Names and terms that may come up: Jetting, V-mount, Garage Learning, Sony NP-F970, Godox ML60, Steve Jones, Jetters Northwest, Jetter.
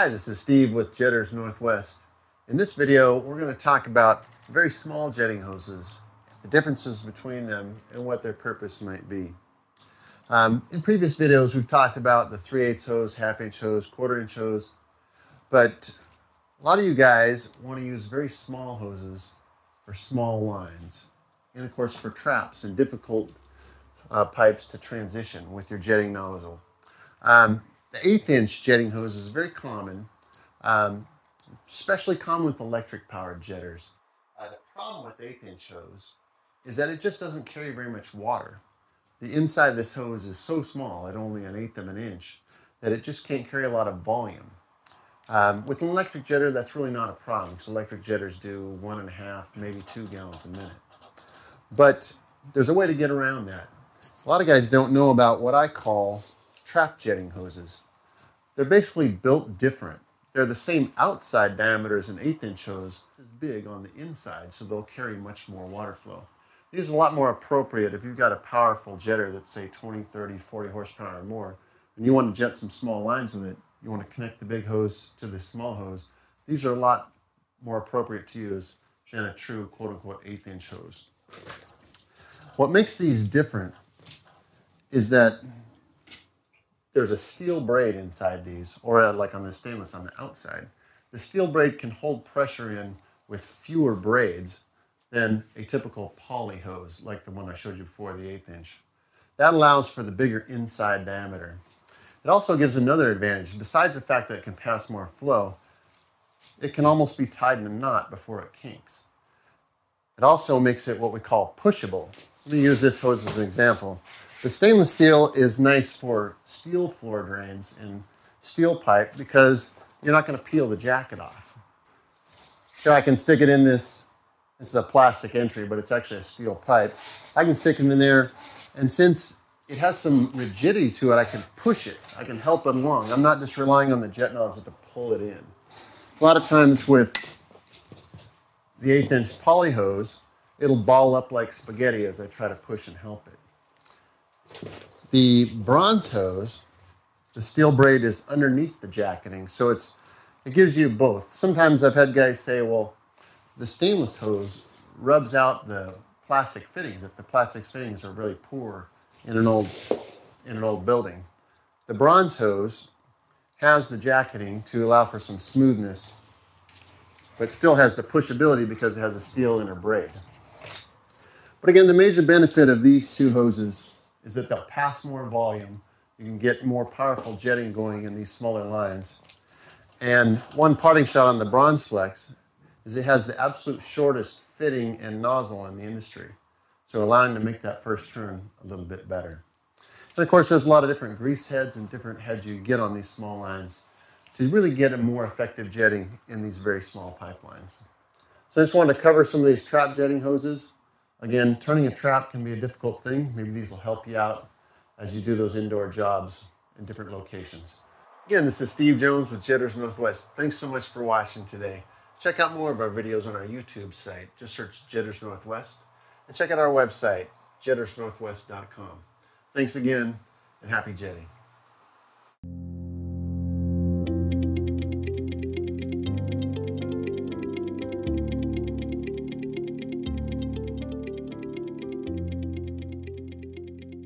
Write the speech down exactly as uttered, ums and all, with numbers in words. Hi, this is Steve with Jetters Northwest. In this video, we're going to talk about very small jetting hoses, the differences between them, and what their purpose might be. Um, in previous videos, we've talked about the three eighths hose, half inch hose, quarter inch hose, but a lot of you guys want to use very small hoses for small lines, and of course for traps and difficult uh, pipes to transition with your jetting nozzle. Um, The eighth inch jetting hose is very common, um, especially common with electric-powered jetters. Uh, the problem with eighth inch hose is that it just doesn't carry very much water. The inside of this hose is so small, at only an eighth of an inch, that it just can't carry a lot of volume. Um, with an electric jetter, that's really not a problem, because electric jetters do one and a half, maybe two gallons a minute. But there's a way to get around that. A lot of guys don't know about what I call trap jetting hoses. They're basically built different. They're the same outside diameter as an eighth inch hose. It's big on the inside, so they'll carry much more water flow. These are a lot more appropriate if you've got a powerful jetter that's say twenty, thirty, forty horsepower or more, and you want to jet some small lines with it. You want to connect the big hose to the small hose. These are a lot more appropriate to use than a true quote-unquote eighth inch hose. What makes these different is that there's a steel braid inside these, or uh, like on the stainless on the outside. The steel braid can hold pressure in with fewer braids than a typical poly hose, like the one I showed you before, the eighth inch. That allows for the bigger inside diameter. It also gives another advantage. Besides the fact that it can pass more flow, it can almost be tied in a knot before it kinks. It also makes it what we call pushable. Let me use this hose as an example. The stainless steel is nice for steel floor drains and steel pipe because you're not going to peel the jacket off. So I can stick it in this, this is a plastic entry, but it's actually a steel pipe. I can stick it in there, and since it has some rigidity to it, I can push it. I can help it along. I'm not just relying on the jet nozzle to pull it in. A lot of times with the eighth inch poly hose, it'll ball up like spaghetti as I try to push and help it. The bronze hose, the steel braid is underneath the jacketing, so it's it gives you both. Sometimes I've had guys say, well, the stainless hose rubs out the plastic fittings if the plastic fittings are really poor in an old in an old building. The bronze hose has the jacketing to allow for some smoothness, but still has the pushability because it has a steel inner braid. But again, the major benefit of these two hoses is that they'll pass more volume. You can get more powerful jetting going in these smaller lines. And one parting shot on the Bronze Flex is it has the absolute shortest fitting and nozzle in the industry, so allowing to make that first turn a little bit better. And of course, there's a lot of different grease heads and different heads you get on these small lines to really get a more effective jetting in these very small pipelines. So I just wanted to cover some of these trap jetting hoses. Again, turning a trap can be a difficult thing. Maybe these will help you out as you do those indoor jobs in different locations. Again, this is Steve Jones with Jetters Northwest. Thanks so much for watching today. Check out more of our videos on our YouTube site. Just search Jetters Northwest, and check out our website, jetters northwest dot com. Thanks again, and happy jetting.